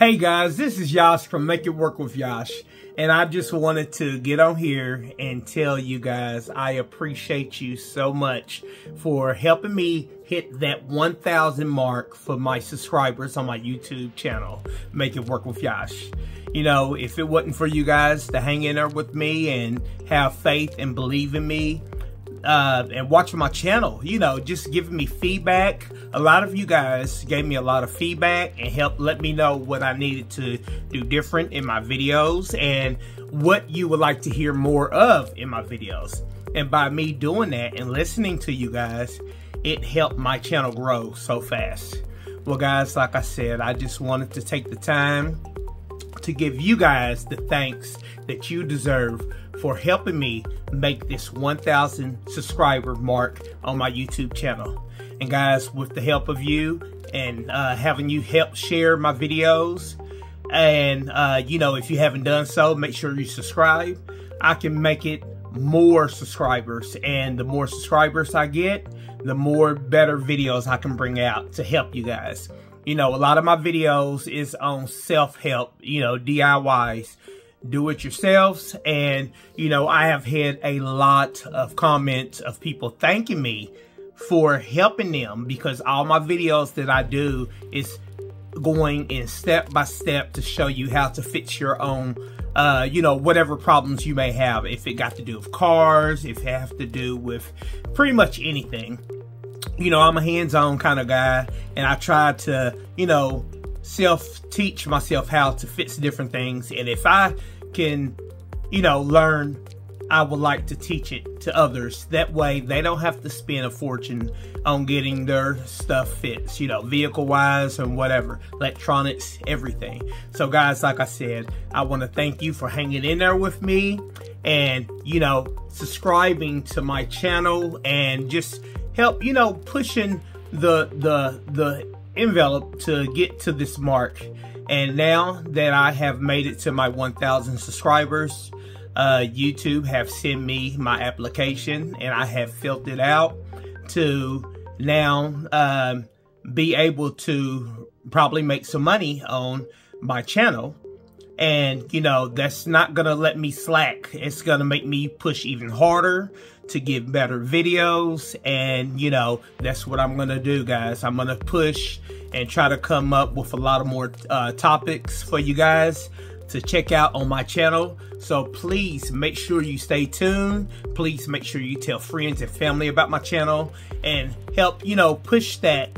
Hey guys, this is Yosh from Make It Work With Yosh, and I just wanted to get on here and tell you guys I appreciate you so much for helping me hit that 1,000 mark for my subscribers on my YouTube channel, Make It Work With Yosh. You know, if it wasn't for you guys to hang in there with me and have faith and believe in me, and watching my channel, you know, just giving me feedback. A lot of you guys gave me a lot of feedback and helped let me know what I needed to do different in my videos and what you would like to hear more of in my videos. And by me doing that and listening to you guys, it helped my channel grow so fast. Well guys, like I said, I just wanted to take the time to give you guys the thanks that you deserve for helping me make this 1,000 subscriber mark on my YouTube channel. And guys, with the help of you and having you help share my videos, and you know, if you haven't done so, make sure you subscribe. I can make it more subscribers, and the more subscribers I get, the more better videos I can bring out to help you guys. You know, a lot of my videos is on self-help, you know, DIYs, do-it-yourselves, and, you know, I have had a lot of comments of people thanking me for helping them, because all my videos that I do is going in step-by-step to show you how to fix your own, you know, whatever problems you may have. If it got to do with cars, if it have to do with pretty much anything. You know, I'm a hands-on kind of guy, and I try to, you know, self-teach myself how to fix different things. And if I can, you know, learn, I would like to teach it to others. That way, they don't have to spend a fortune on getting their stuff fixed, you know, vehicle-wise and whatever, electronics, everything. So, guys, like I said, I want to thank you for hanging in there with me and, you know, subscribing to my channel and just help, you know, pushing the envelope to get to this mark. And now that I have made it to my 1,000 subscribers, YouTube have sent me my application, and I have filled it out to now be able to probably make some money on my channel. And, you know, that's not going to let me slack. It's going to make me push even harder to get better videos. And, you know, that's what I'm going to do, guys. I'm going to push and try to come up with a lot of more topics for you guys to check out on my channel. So please make sure you stay tuned. Please make sure you tell friends and family about my channel and help, you know, push that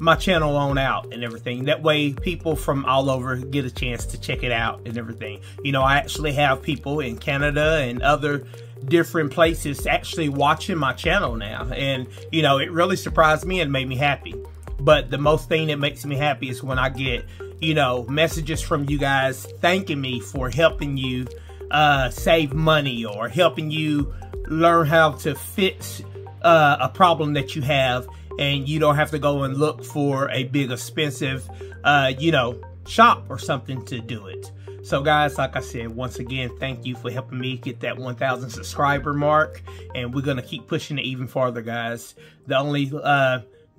my channel on out and everything. That way people from all over get a chance to check it out and everything. You know, I actually have people in Canada and other different places actually watching my channel now, and you know, it really surprised me and made me happy. But the most thing that makes me happy is when I get, you know, messages from you guys thanking me for helping you save money or helping you learn how to fix a problem that you have, and you don't have to go and look for a big expensive, you know, shop or something to do it. So guys, like I said, once again, thank you for helping me get that 1,000 subscriber mark. And we're going to keep pushing it even farther, guys. The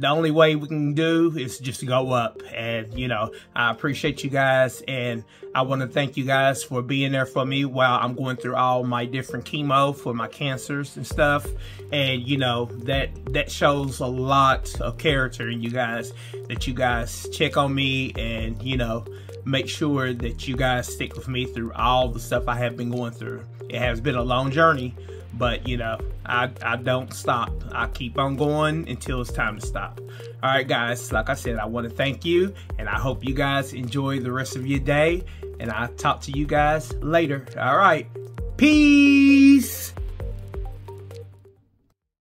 only way we can do is just go up. And, you know, I appreciate you guys. And I want to thank you guys for being there for me while I'm going through all my different chemo for my cancers and stuff. And, you know, that shows a lot of character in you guys, that you guys check on me and, you know, make sure that you guys stick with me through all the stuff I have been going through. It has been a long journey, but you know, I don't stop. I keep on going until it's time to stop. All right guys, like I said, I want to thank you, and I hope you guys enjoy the rest of your day, and I'll talk to you guys later. All right, peace.